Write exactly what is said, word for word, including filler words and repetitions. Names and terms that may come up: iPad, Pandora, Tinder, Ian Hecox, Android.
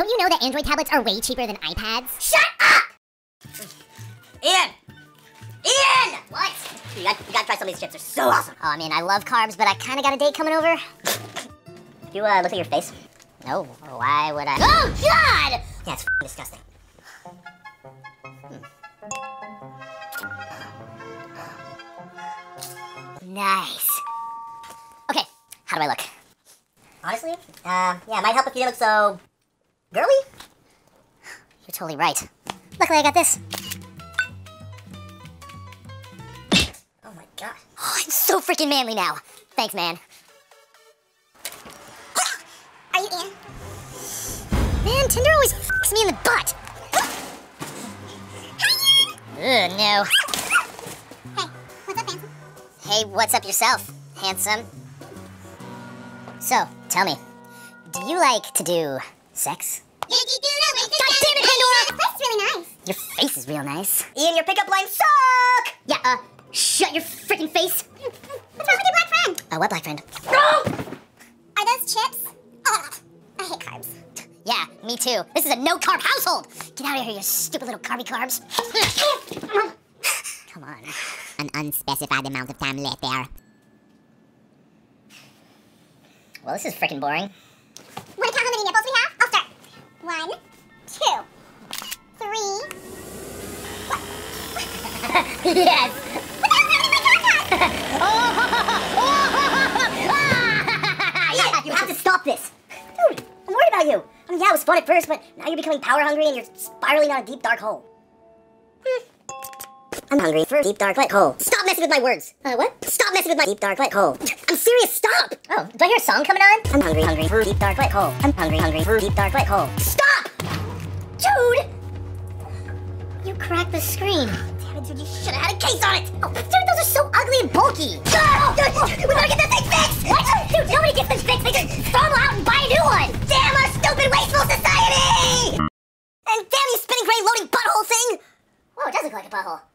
Don't you know that Android tablets are way cheaper than iPads? Shut up! Ian! Ian! What? You gotta, you gotta try some of these chips, they're so awesome. Oh, I mean, I love carbs, but I kinda got a date coming over. You, uh, look at your face. No, why would I? Oh, God! Yeah, it's f***ing disgusting. Hmm. Nice. Okay, how do I look? Honestly, uh, yeah, it might help if you didn't look so... girly? You're totally right. Luckily, I got this. Oh my God. Oh, I'm so freaking manly now. Thanks, man. Are you Ian? Man, Tinder always f***s me in the butt. Ugh, no. Hey, what's up, handsome? Hey, what's up yourself, handsome? So, tell me, do you like to do sex? God damn it, Pandora! Your face is really nice. Your face is real nice. Ian, your pickup lines suck! Yeah, uh, shut your freaking face. What's wrong with your black friend? Uh, what black friend? No! Are those chips? Ugh, I hate carbs. Yeah, me too. This is a no-carb household! Get out of here, you stupid little carby carbs. Come on. An unspecified amount of time later. Well, this is freaking boring. Want to count how many nipples we have? I'll start. One, two, three. Yes! What the hell's happening to my podcast? You have to stop this. Dude, I'm worried about you. I mean, yeah, it was fun at first, but now you're becoming power hungry and you're spiraling down a deep, dark hole. Hmm. I'm hungry for a deep, dark, wet hole. Stop messing with my words. Uh, what? Stop messing with my deep, dark, wet hole. I'm serious, stop! Oh, do I hear a song coming on? I'm hungry, hungry for deep, dark, wet hole. I'm hungry, hungry for deep, dark, wet hole. Stop! Dude! You cracked the screen. Damn it, dude, you should've had a case on it! Oh, dude, those are so ugly and bulky. Ah! Oh, dude, we gotta get this thing fixed! What? Dude, nobody gets this fixed. They just throw them out and buy a new one! Damn our stupid, wasteful society! And damn you spinning gray loading butthole thing! Whoa, it does look like a butthole.